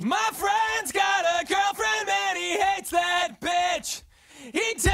My friend's got a girlfriend and he hates that bitch. He